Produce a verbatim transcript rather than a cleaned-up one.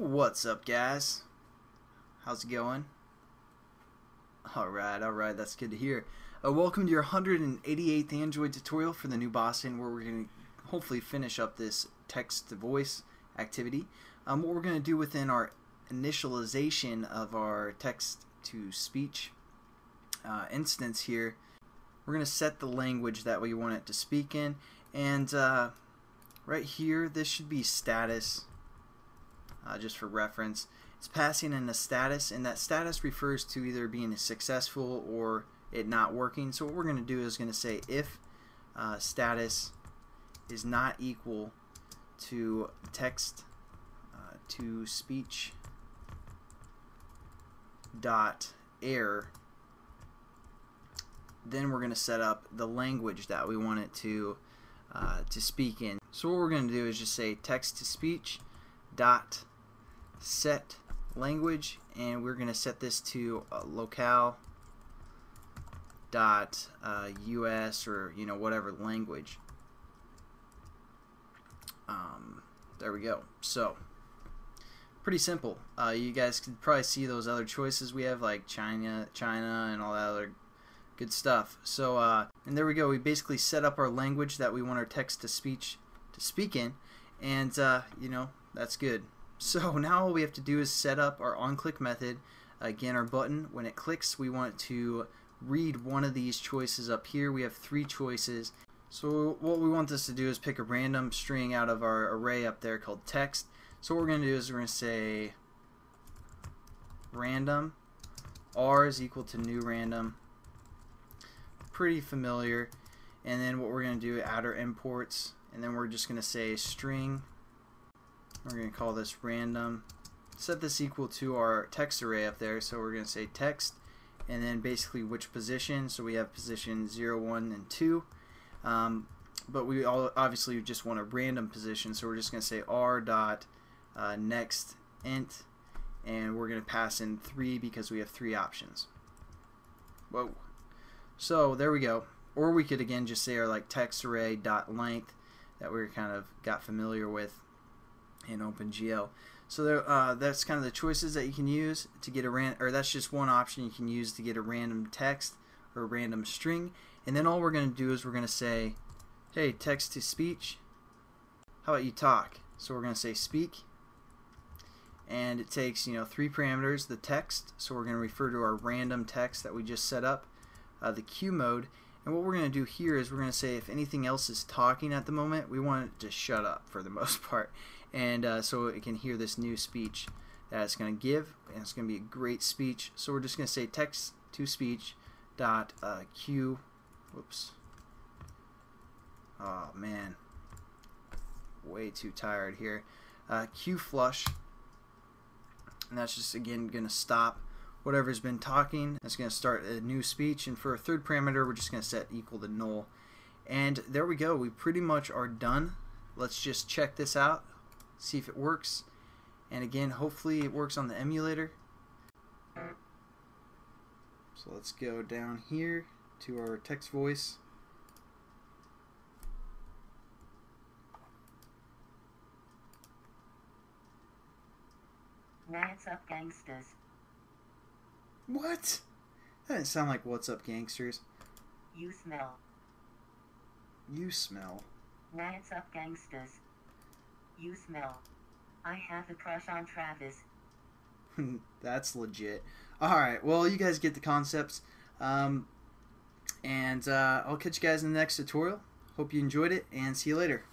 What's up, guys? How's it going? Alright, alright, that's good to hear. Uh, welcome to your one hundred eighty-eighth Android tutorial for the new Boston, where we're going to hopefully finish up this text-to-voice activity. Um, what we're going to do within our initialization of our text-to-speech uh, instance here, we're going to set the language that we want it to speak in. And uh, right here, this should be status. Uh, just for reference, it's passing in a status, and that status refers to either being successful or it not working. So what we're going to do is going to say if uh, status is not equal to text uh, to speech dot error, then we're going to set up the language that we want it to uh, to speak in. So what we're going to do is just say text to speech dot set language, and we're going to set this to uh, locale dot uh, U S, or you know, whatever language. Um, there we go. So pretty simple. Uh, you guys could probably see those other choices we have, like China, China, and all that other good stuff. So uh, and there we go. We basically set up our language that we want our text to speech to speak in, and uh, you know, that's good. So now all we have to do is set up our onClick method. Again, our button, when it clicks, we want to read one of these choices up here. We have three choices. So what we want this to do is pick a random string out of our array up there called text. So what we're going to do is we're going to say random r is equal to new random. Pretty familiar. And then what we're going to do, add our imports, and then we're just going to say string. We're going to call this random. Set this equal to our text array up there. So we're going to say text, and then basically which position. So we have position zero, one, and two. Um, but we all obviously just want a random position. So we're just going to say r dot uh, next int, and we're going to pass in three because we have three options. Whoa. So there we go. Or we could again just say our like text array dot length that we kind of got familiar with in OpenGL. So there, uh, that's kind of the choices that you can use to get a ran or that's just one option you can use to get a random text or a random string. And then all we're going to do is we're going to say, hey, text to speech, how about you talk? So we're going to say speak, and it takes, you know, three parameters: the text, so we're going to refer to our random text that we just set up, uh, the Q mode, and what we're going to do here is we're going to say if anything else is talking at the moment, we want it to shut up for the most part. And uh, so it can hear this new speech that it's going to give, and it's going to be a great speech. So we're just going to say text to speech dot uh, Q. Whoops. Oh man, way too tired here. Uh, Q flush, and that's just again going to stop whatever's been talking. That's going to start a new speech, and for a third parameter, we're just going to set equal to null. And there we go. We pretty much are done. Let's just check this out. See if it works, and again, hopefully it works on the emulator. So let's go down here to our text voice. What's up, gangsters? What? That didn't sound like what's up, gangsters. You smell. You smell. What's up, gangsters? You smell. I have a crush on Travis. That's legit. Alright, well, you guys get the concepts. Um, and uh, I'll catch you guys in the next tutorial. Hope you enjoyed it, and see you later.